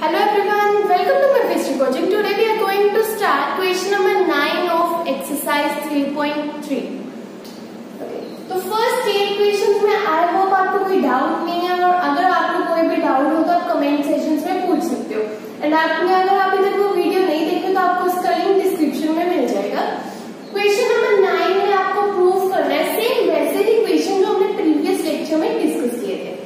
Hello everyone, welcome to MaPhystry coaching. Today we are going to start question number 9 of exercise 3.3. Okay. तो first eight questions में I hope आपको कोई doubt नहीं है और अगर आपको कोई भी doubt हो तो आप comment sections में पूछ सकते हो. And आपने अगर आप इधर वो video नहीं देखे तो आपको उसका link description में मिल जाएगा. Question number 9 में आपको prove कर रहा है same वैसे ही question जो हमने previous lecture में discuss किए थे.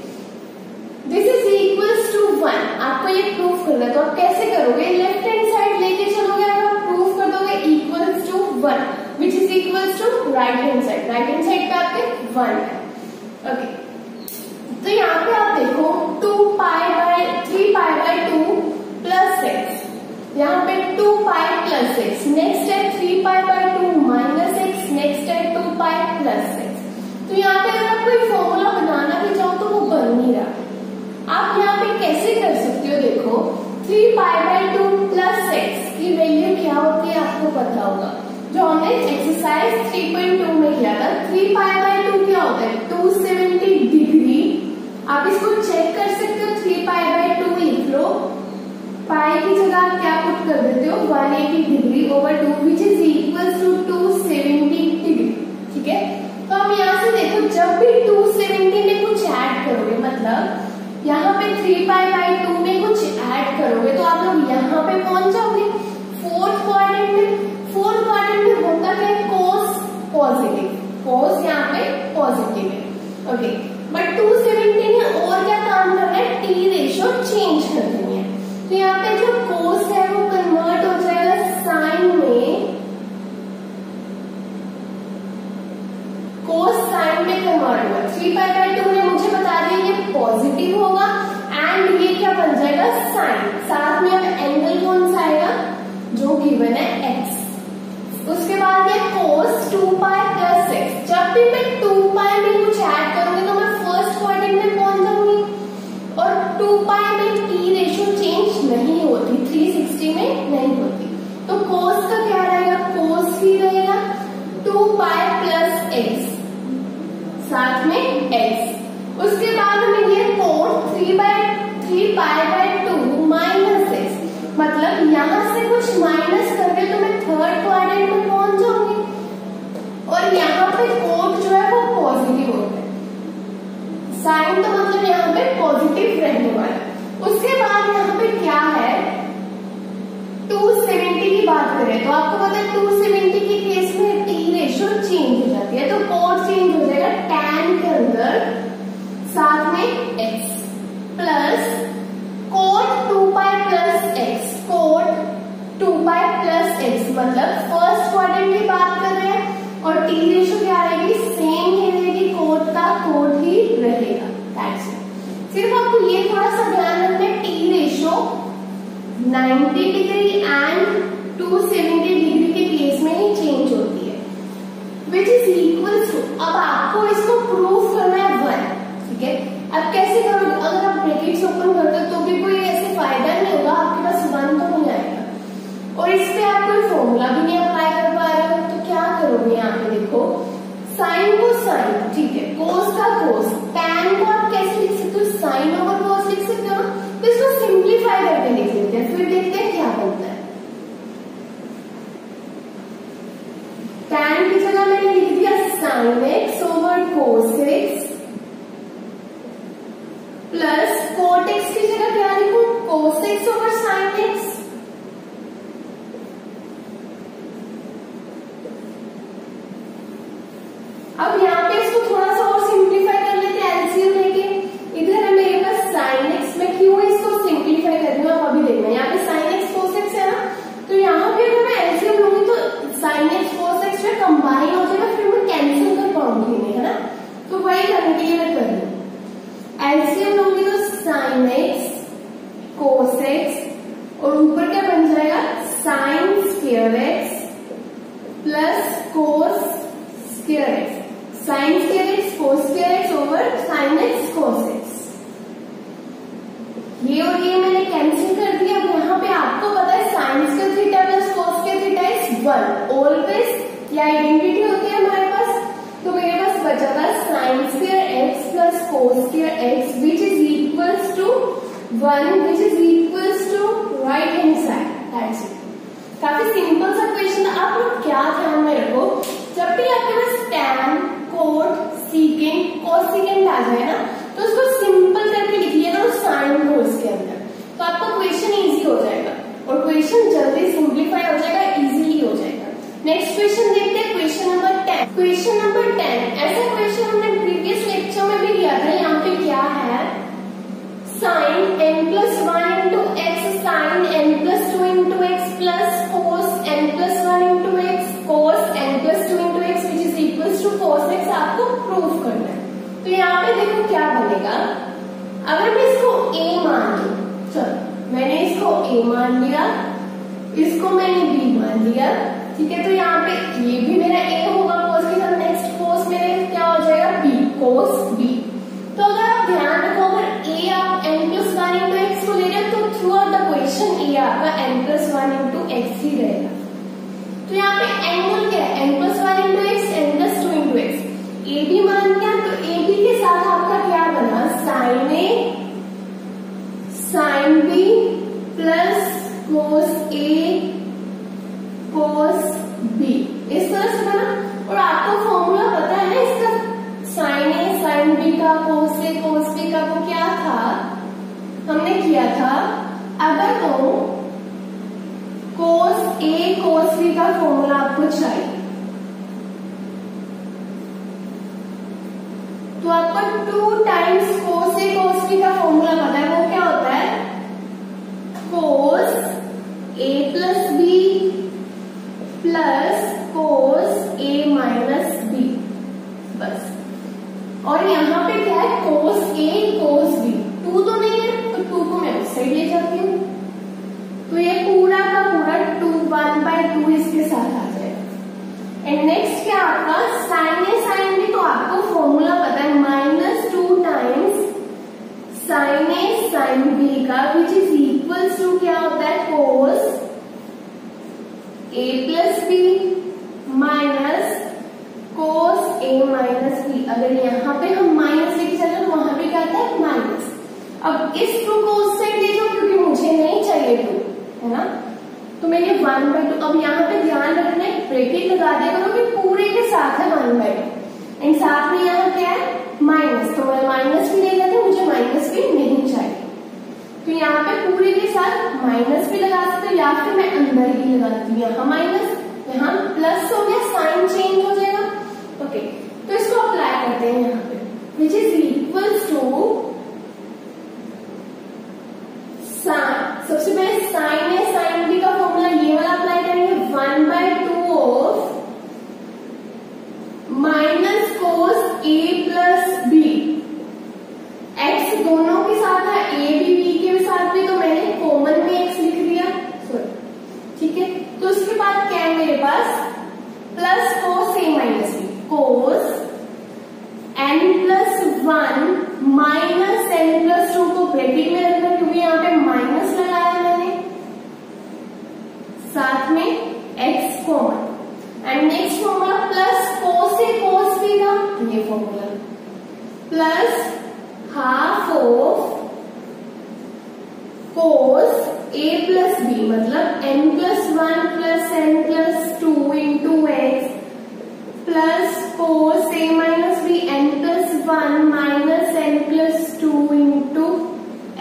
This is equals to 1. आपको ये प्रूफ करना है तो आप कैसे करोगे? लेफ्ट हैंड साइड लेके चलोगे और आप प्रूफ कर दोगे equals to 1, which is equals to right hand side. Right hand side पे आपके 1 है. Okay. तो यहाँ पे आप देखो 3 pi by 2 plus x. यहाँ पे 2 pi plus x. Next है 3 pi by 2 minus x. Next है 2 pi plus x. तो यहाँ पे अगर आप कोई फॉर्मूला बनाना भी चाहो तो वो बन नहीं रहा. आप यहाँ पे कैसे कर सकते हो? देखो 3 pi by 2 plus x की वैल्यू क्या होती है आपको पता होगा, जो हमने एक्सरसाइज 3.2 में किया था. 3 pi by 2 क्या होता है? 270 डिग्री. आप इसको चेक कर सकते हो. 3 pi by 2 लिख लो, पाई की जगह आप क्या पुट कर देते हो? 180 degree over 2, which is equal to 270 degree. ठीक है, तो आप यहाँ से देखो जब भी 270 में कुछ ऐड करोगे, मतलब यहाँ पे 3 pi by 2 में कुछ ऐड करोगे तो आप लोग यहाँ पे पहुंच जाओगे फोर्थ क्वाड्रेंट में. फोर्थ क्वाड्रेंट में होता है cos पॉजिटिव. cos यहाँ पे पॉजिटिव है. ओके, बट 270 में और क्या काम करना है? t रेशियो चेंज करनी है. तो यहाँ पे जो cos है वो कन्वर्ट हो जाएगा साइन में. cos साइन में कन्वर्ट होगा. 3 pi by 2 ने मुझे बता दिया ये पॉजिटिव होगा एंड ये क्या बन जाएगा? साइन. साथ में अब एंगल कौन सा आएगा? जो गिवन है x. उसके बाद ये cos 2 pi plus x. जब भी मैं 2 pi में कुछ ऐड करूंगी तो मैं फर्स्ट क्वाड्रेंट में पहुंच जाऊंगी. और 2 pi में t रेशियो चेंज नहीं होती, 360 में नहीं होती. तो cos का क्या रहेगा? cos ही रहेगा 2 pi plus x, साथ में x. उसके बाद हमें ये कोण 3 pi by 2 माइनस x. मतलब यहाँ से कुछ माइनस करके तो मैं थर्ड क्वाड्रेंट में पहुंच जाऊंगी. और यहाँ पे कोण जो है वो पॉजिटिव होता है. साइन तो मतलब यहाँ पे पॉजिटिव रहने वाला है. उसके बाद यहाँ पे क्या है? 270 की बात करें तो आपको पता है 270 के केस में t रेशियो चेंज हो जाती है. तो cos चेंज हो जाएगा tan के अंदर, साथ में x plus cot 2 pi plus x. cot 2 pi plus x, मतलब फर्स्ट क्वाड्रेंट की बात कर रहे हैं और t रेशियो क्या रहेगी? सेम ही रहेगी. cot का cot ही रहेगा. That's it. सिर्फ आपको ये थोड़ा सा ध्यान रखना है, t ratio 90 degree and 270 degree के केस में ही चेंज होती है, विच इज इक्वल्स टू. अब आपको इसको प्रूव करना है 1. ठीक है, अब कैसे करोगे? अगर आप ब्रैकेट्स ओपन करते हो तो भी कोई ऐसे फायदा नहीं होगा, आपके पास 1 तो हो जाएगा. और इस पे आप कोई फॉर्मूला भी नहीं अप्लाई कर पा रहे हो तो क्या करोगे? यहाँ पे देखो साइन को साइन, ठीक है, कोस का कोस, टैन को आप कैसे लिख सकते हो? साइन ओवर कोस लिख सकते हो. तो इसको सिंपलीफाई करके लिख लेते हैं, फिर देखते हैं क्या बनता है. tan की जगह मैंने लिख दिया sin x over cos x plus cot x की जगह क्या लिखूं? cos x over sin x. अब यहाँ पे इसको थोड़ा सा और सिंपलीफाई कर लेते हैं एलसीएम लेके. इधर हमें एक sin x में क्यों इसको सिंपलीफाई करना है आप अभी देखना. यहाँ पे sin x cos x है ना, तो यहाँ पे अगर मैं एलसीएम लूंगी तो sin x cos x में कंबाइन हो जाएगा, फिर मैं कैंसिल कर पाऊंगी नहीं, है ना. तो वही करने के लिए मैं कर रही हूँ, एलसीएम लूंगी तो sin x cos x और ऊपर क्या बन जाएगा? sin square x plus cos square x. sin square x cos square x over sin x cos x. ये और ये मैंने कैंसिल कर दिया. अब यहाँ पे आपको पता है sin का थीटा प्लस cos का थीटा इज 1 ऑलवेज. ये आइडेंटिटी होती है हमारे पास. तो मेरे पास बचा था sin square x plus cos square x, which is equals to 1, which is equals to right hand side, that's it. काफी सिंपल सा क्वेश्चन। आप लोग क्या ध्यान में रखो, जब भी आपके पास tan, cot, secant, cosecant आ जाए ना, तो उसको सिंपल करके लिखिए ना उस साइन को उसके अंदर, तो आपका क्वेश्चन इजी हो जाएगा और क्वेश्चन जल्दी सिंप्लीफाई हो जाएगा, इजीली हो जाएगा। नेक्स्ट क्वेश्चन देखते हैं, क्वेश्चन नंबर 10। क्वेश्चन नंबर 10 ऐसा क्वेश्चन हमने प्रीवियस लेक्चर में भी लिया था। यहाँ पे क्या है, sin n+1 into x, sin n+2 into x plus cos n+1 into x, cos n+2 into x which is equals to cos x आपको प्रूव करना है। तो यहाँ पे देखो क्या बनेगा, अगर मैं इसको a मान लूं, चलो मैंने इसको a मान लिया, इसको मैंने b मान लिया, ठीक है, तो यहाँ पे ये भी मेरा a होगा cos के साथ, नेक्स्ट cos मेरे क्या हो जाएगा b, cos b। तो अगर आप ध्यान रखो, अगर a आप n+1 into x को ले रहे हो, तो throughout the question a आपका n+1 into x ही रहेगा। तो यहाँ पे n मूल क्या है, n+1 into x, n+2 into x, a b मान लिया, तो a b के साथ आपका क्या बना, sin a sin b plus cos a cos b, इस तरह से बना। और आपको फॉर्मूला पता है इसका, sin a sin b का cos a cos b का वो क्या था, हमने किया था। अगर तो cos a cos b का फॉर्मूला आपको चाहिए, तो आपको 2 times cos a cos b का फॉर्मूला पता है, वो क्या होता है, cos a plus b plus cos a minus b, बस। और यहाँ पे क्या है, cos a cos b, 2 तो नहीं है, तो 2 को मैं उस साइड ले जाती हूँ, तो ये पूरा का पूरा 1/2 इसके साथ आ जाएगा। एंड नेक्स्ट क्या आपका, sin a sin b, तो आपको फॉर्मूला पता है, -2 times sin a sin b का विच इज इक्वल्स टू क्या होता है, cos a plus b minus cos a minus b। अगर यहाँ पे हम माइनस लेके चले तो वहां पे क्या आता है, माइनस। अब इस 2 को उस साइड ले जाओ क्योंकि मुझे नहीं चाहिए 2, है ना, तो मैंने 1/2। अब यहाँ पे ध्यान रखना है, ब्रैकेट लगा दिया करो कि पूरे के साथ है 1/2, एंड साथ में यहाँ क्या है, माइनस, तो मैं माइनस भी ले जाती, मुझे माइनस भी नहीं चाहिए, तो यहाँ पे पूरे के साथ माइनस भी लगा सकते हो, या फिर मैं अंदर ही लगाती हूँ, यहाँ माइनस यहाँ प्लस हो गया, साइन चेंज हो जाएगा, ओके। तो इसको अप्लाई करते हैं यहाँ पे, which is equals to sine, सबसे पहले साइन ए साइन बी का फॉर्मूला ये वाला अप्लाई करेंगे, 1/2 of minus cos A plus B, x दोनों के साथ है, ए बी बी के साथ भी, तो मैंने कॉमन में एक्स लिख दिया, सॉरी, ठीक है। तो उसके बाद क्या है मेरे पास, प्लस कोस ए minus B, cos n+1 minus n+2 को ब्रैकेट में रखना क्योंकि यहाँ पे माइनस लगाया मैंने, साथ में x common, and next formula plus cos a cos b का ये formula, plus 1/2 of cos a plus b, मतलब n+1 plus n+2 into x plus cos a minus b, n+1 minus n+2 into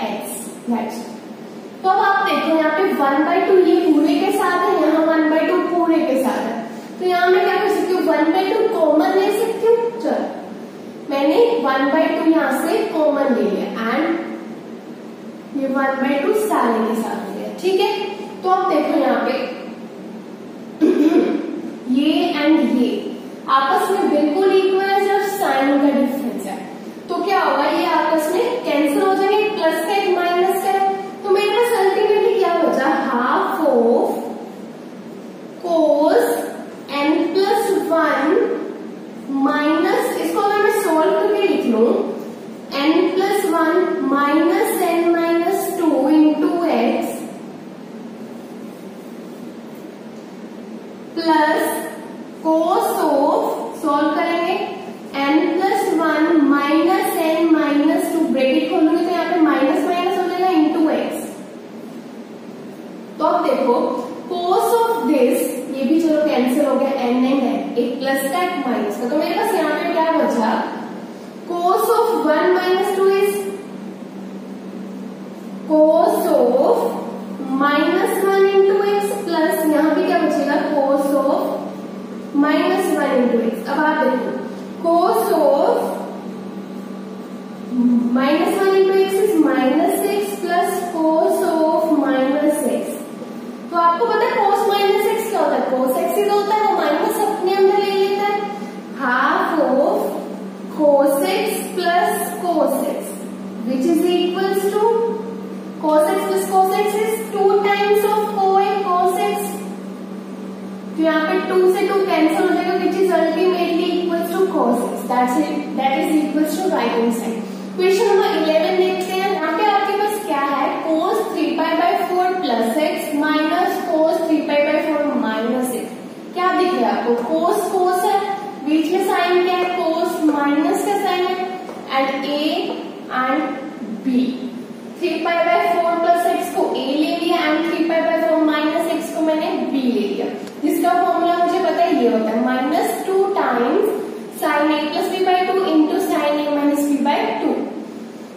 x, that's it। तो अब आप देखो यहाँ पे 1/2 ये पूरे के साथ है, यहाँ 1/2 पूरे के साथ है, तो यहाँ मैं क्या कर सकती हूँ, 1/2 कॉमन ले सकती हूँ, चलो मैंने 1/2 यहाँ से कॉमन ले लिया, एंड ये 1/2 सारे के साथ हो गया, ठीक है। तो आप देखो यहाँ पे ये एंड ये आपस में बिल्कुल इक्वल है, सिर्फ साइन का डिफरेंस है, तो क्या होगा, ये आपस में कैंसिल हो जाएंगे, प्लस का एक माइनस का, तो मेरे पास अल्टीमेटली क्या बचा, 1/2 ऑफ कोस n+1 माइनस, इसको अगर मैं सोल्व करके लिख लू, n+1 minus n -2 into x तो अब देखो cos ऑफ दिस ये भी चलो कैंसिल हो गया, एन एंड एन एक प्लस का एक माइनस का, तो मेरे पास यहाँ पे क्या बचा cos of 1 minus 2 is cos of minus 1 into x plus यहाँ भी क्या बचेगा cos of minus 1 into x. अब आप देखो cos of minus 1 into x is minus 6 plus cos of minus 6। तो आपको पता है cos माइनस 6 क्या होता है, cos x ही होता है, वो माइनस अपने अंदर ले लेता है, half of cos x plus cos x which is equals to cos x plus cos x is 2 times of cos x। तो यहाँ पे 2 से 2 कैंसिल हो जाएगा which is ultimately equals to cos x। That's it, that is equals to right hand side. Question number 11 देखते हैं। यहाँ पे आपके पास क्या है cos 3π/4 plus x minus cos 3π/4 minus x. क्या दिख रहा है आपको cos cos है, बीच में साइन क्या है cos माइनस का साइन है, and a and b। 3π/4 plus x को a ले लिया एंड 3π/4 माइनस एक्स को मैंने b ले लिया, जिसका फॉर्मूला मुझे पता है ये होता है minus 2 times sine A plus B by 2 into sine A minus B by 2।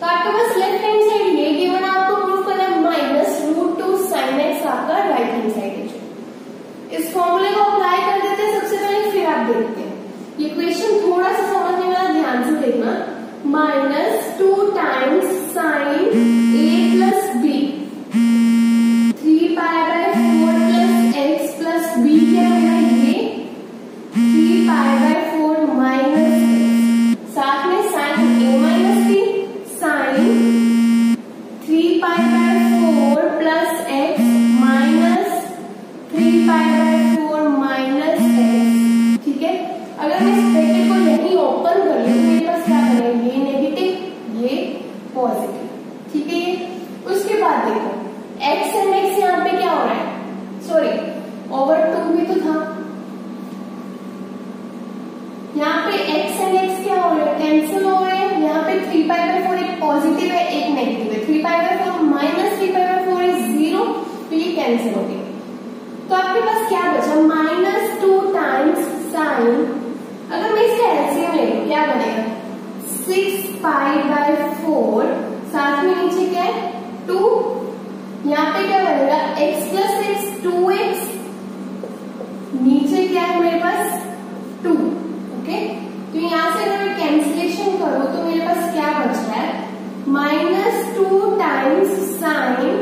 तो आपके पास लेफ्ट हैंड साइड ये गिवन आपको प्रूफ करना है माइनस रूट 2 साइन एक्स आपका राइट हैंड साइड है। इस फॉर्मूले को अप्लाई कर देते हैं सबसे पहले, फिर आप देखते हैं ये क्वेश्चन थोड़ा सा समझने वाला, ध्यान से देखना। माइनस 2 टाइम्स साइन ए plus B 3π/4 plus x plus B क्या होगा ये 3π/4 माइनस साथ में साइन ए minus B sine 3π/4 plus x minus 3π/4 minus x. ठीक है, अगर मैं इस ब्रैकेट को यही ओपन कर लूं मेरे पास क्या बनेगा ये नेगेटिव ये पॉजिटिव। ठीक है, उसके बाद देखो एक्स एंड एक्स यहाँ पे क्या हो रहा है, सॉरी ओवर 2 भी तो था, यहाँ पे x एंड x क्या हो रहे हैं कैंसिल हो रहे हैं। यहाँ पे 3π/4 एक पॉजिटिव है एक नेगेटिव है, 3π/4 माइनस 3π/4 इज 0, तो ये कैंसिल हो गए। तो आपके पास क्या बचा माइनस 2 टाइम्स साइन, अगर मैं इसका एलसीएम ले लूं क्या बनेगा 6π/4 साथ में नीचे क्या है 2, यहाँ पे क्या बनेगा x प्लस एक्स 2x, नीचे क्या है मेरे पास 2। Okay? तो यहाँ से अगर मैं कैंसिलेशन करूं तो मेरे पास क्या बचा है माइनस 2 टाइम्स साइन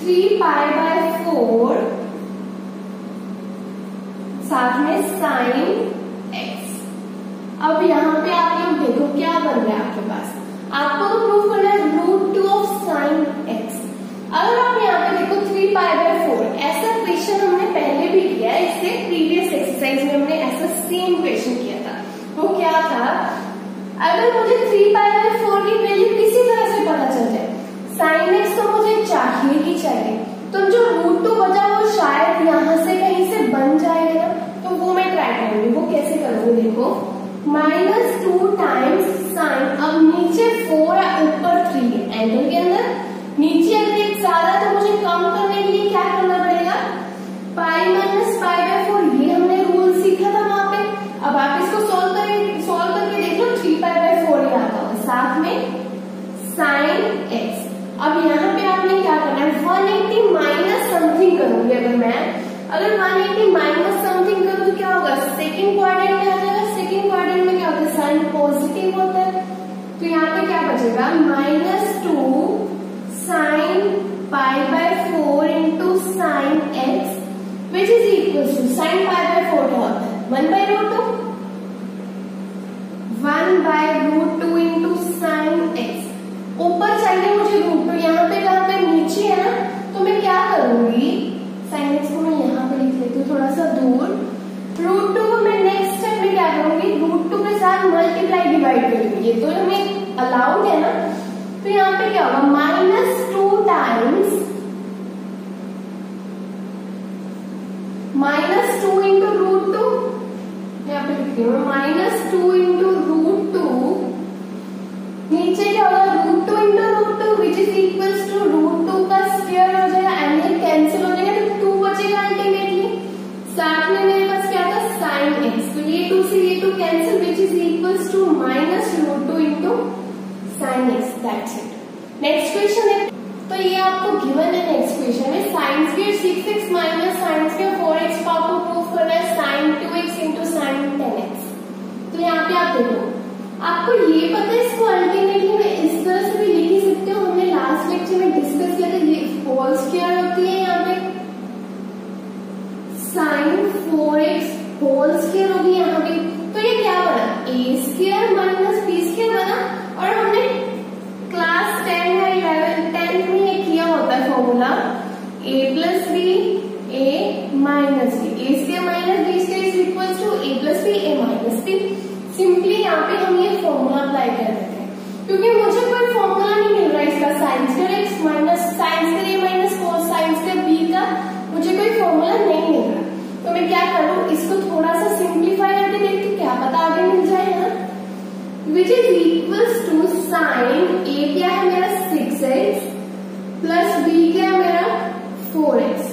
3π/4 साथ में साइन एक्स। अब यहाँ पे आप लोग देखो क्या बन रहा है आपके पास, आपको तो प्रूफ करना है रूट 2 ऑफ साइन एक्स। अगर आप यहाँ पे देखो 3π/4 ऐसा क्वेश्चन हमने पहले भी किया है, इससे प्रीवियस एक्सरसाइज में हमने ऐसा सेम क्वेश्चन किया था। वो क्या था अगर मुझे 3π/4 की वैल्यू किसी तरह से पता चल जाए, साइन एक्स तो मुझे चाहिए ही चाहिए, तो जो रूट 2 बचा वो शायद यहाँ से कहीं से बन जाएगा, तो वो मैं ट्राई करूंगी। वो कैसे करूंगी देखो माइनस 2 टाइम्स साइन, अब नीचे 4 है ऊपर 3 है एंगल के अंदर, नीचे अगर एक ज्यादा तो मुझे कम करने के लिए क्या करना पड़ेगा पाई माइनस π/4, ये हमने रूल सीखा था वहां पे। अब आप इसको सॉल्व करके देख लो 3π/4 ही आता है साथ में साइन एक्स। अब यहाँ पे आपने क्या करना है 180 माइनस समथिंग करूंगी, अगर 180 माइनस समथिंग करूं तो क्या होगा सेकंड क्वाड्रेंट में आ जाएगा, सेकंड क्वाड्रेंट में क्या होता है साइन पॉजिटिव होता है। तो यहाँ पे क्या बचेगा minus 2 sine π/4 into sine x which is equal to sine π/4 होता है 1 by root 2 into sine x. ऊपर चाहिए मुझे रूट 2, यहाँ पे कहाँ पे नीचे है ना, तो मैं क्या करूंगी साइन एक्स को मैं यहाँ पे लिख लेती हूँ थोड़ा सा दूर, रूट 2 को मैं नेक्स्ट स्टेप में क्या करूंगी रूट 2 के साथ मल्टीप्लाई डिवाइड करूंगी, ये तो हमें अलाउड है ना। तो यहाँ पे क्या होगा माइनस 2 इंटू रूट 2, यहाँ पे लिखती हूँ -2 इंटू रूट 2, नीचे क्या होगा root 2 into root 2 which is equal to root 2 का स्क्वायर हो जाएगा एंड कैंसिल हो जाएगा 2 से ये 2 cancel which is equals to minus root 2 into sin x. That's it. Next question है, तो ये आपको given है next question में sin square 6x minus sin square 4x को आपको prove करना है sin 2x into sin 10x. तो यहाँ पे आप देखो, आपको ये पता है इसको अल्टरनेटली में इस तरह से भी लिख सकते हो. हमने लास्ट लेक्चर में डिस्कस किया था ये होल स्क्वायर होती है, यहाँ पे sin 4x होल स्क्वायर होगी यहाँ पे. तो ये क्या बना a square minus b square बना. और हमने क्लास 10 या 11 में ये किया होता है formula a plus b a minus b. a square minus b square is equals to a plus b a minus b. Simply यहाँ पे हम ये फॉर्मूला अप्लाई कर देते हैं क्योंकि मुझे कोई फॉर्मूला नहीं मिल रहा इसका sin square x minus sin square a minus cos sin square b का मुझे कोई फॉर्मूला नहीं मिल रहा. तो मैं क्या करूँ, इसको थोड़ा सा सिंप्लीफाई करके देखती हूँ, क्या पता आगे मिल जाए ना. Which is equals to sine a क्या है मेरा 6x प्लस b क्या है मेरा 4x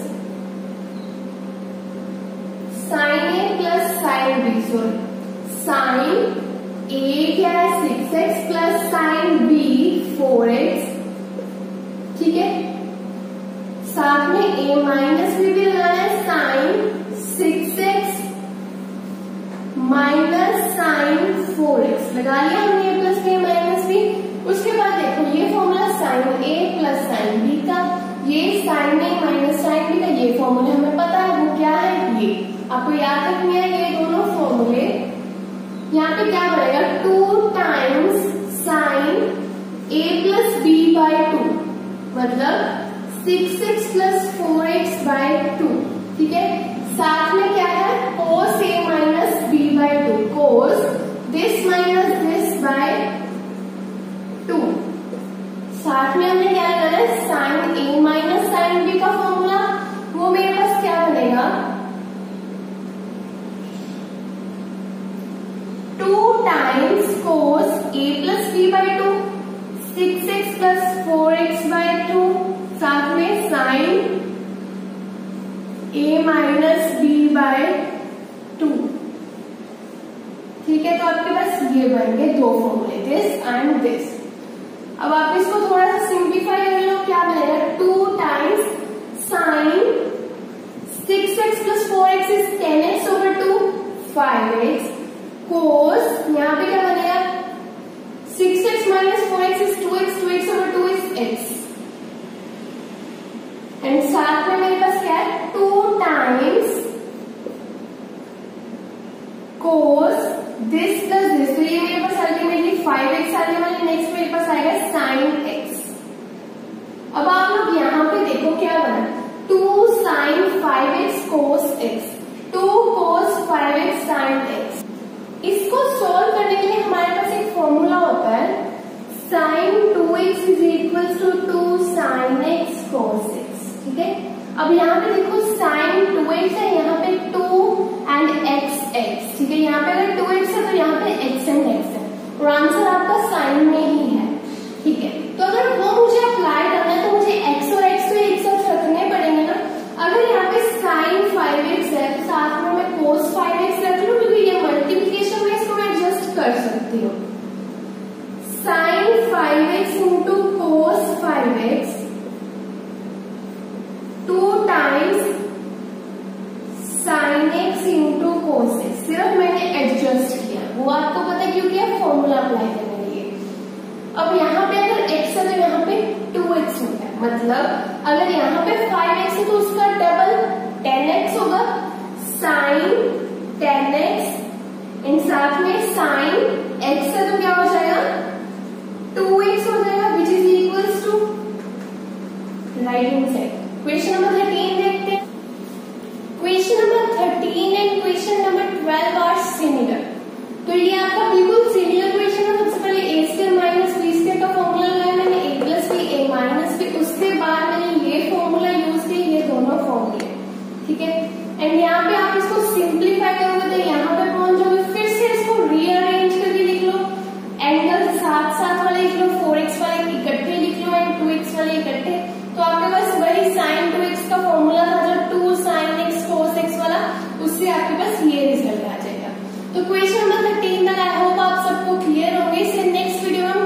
sine a plus sine b. Sorry sine a क्या है 6x plus sine b 4x. ठीक है, साथ में a माइनस b भी लगाना है sign 6x minus sign 4x लगा लिया हमने प्लस b माइनस b. उसके बाद देखो ये formula sine a plus sine b का, ये sine a minus sine b का, ये फॉर्मूला हमें पता है वो क्या है. ये आपको याद रखनी है ये दोनों फॉर्मूले. यहाँ पे क्या बनेगा 2 times sine a plus b by 2 मतलब 6x प्लस 4x बाय 2. ठीक है, साथ में क्या है cos a minus b by 2 cos this minus this by 2. साथ में हमने क्या करा है sin a minus sin b का फॉर्मूला, वो मेरे पास क्या बनेगा 2 times cos a plus b by 2 6x plus 4x by 2 साथ में sin a minus b by 2. ठीक है, तो आपके पास ये बन गए दो फॉर्मूले दिस एंड दिस. अब आप इसको थोड़ा सा सिंप्लीफाई कर लो, क्या बनेगा 2 times sine 6x plus 4x is 10x over 2 5x cos यहाँ पे क्या बनेगा 6x minus 4x is 2x 2x over 2 is x. And साथ में मेरे पास क्या है 2 times cos this plus this. तो ये मेरे पास अल्टीमेटली 5x आने वाले. नेक्स्ट मेरे पास आएगा साइन x. अब आप लोग यहाँ पे देखो क्या बना 2 sine 5x cos x 2 cos 5x sine x. इसको सोल्व करने के लिए हमारे पास एक फॉर्मूला होता है sine 2x is equal to 2 sine x cos x. ठीक है, अब यहाँ पे देखो साइन 2x है यहाँ पे 2 एंड x x. ठीक है, यहाँ पे अगर 2x है तो यहाँ पे x एंड x है और आंसर आपका साइन में ही है. ठीक है, तो अगर वो मुझे अप्लाई करना है तो मुझे x और x तो एक साथ रखने पड़ेंगे ना. अगर यहाँ पे साइन 5x है तो साथ में मैं cos 5x रख लूं क्योंकि ये मल्टीप्लीकेशन में इसको मैं एडजस्ट कर सकती हूँ sine 5x into cos 5x 2 times sine x into cos x. सिर्फ मैंने एडजस्ट किया, वो आपको पता है क्योंकि आप फॉर्मूला अप्लाई करने के लिए. अब यहाँ पे अगर x है तो यहाँ पे 2x होगा मतलब अगर यहाँ पे 5x है तो उसका डबल 10x होगा साइन 10x एंड साथ में साइन x है तो क्या हो जाएगा 2x हो जाएगा which is equals to right hand side. Question number 13 देखते हैं. Question number 13 and question number 12 are similar. तो ये आपका बिल्कुल सिमिलर क्वेश्चन है. सबसे पहले a square minus b square का फॉर्मूला लगाया मैंने a plus b a minus b. उसके बाद मैंने ये फॉर्मूला यूज किया, ये दोनों फॉर्मूले. ठीक है, एंड यहाँ पे आप इसको सिंप्लीफाई करोगे तो यहाँ पे पहुंच जाओगे. फिर से इसको रीअरेंज करके लिख लो, एंगल साथ साथ वाले लिख लो, 4x वाले इकट्ठे लिख लो एंड 2x वाले इकट्ठे. तो आपके पास वही साइन 2x का फॉर्मूला था जो 2 साइन x cos x वाला, उससे आपके पास ये रिजल्ट आ जाएगा. तो तो क्वेश्चन नंबर 13 तक आई होप आप सबको क्लियर होंगे। नेक्स्ट वीडियो में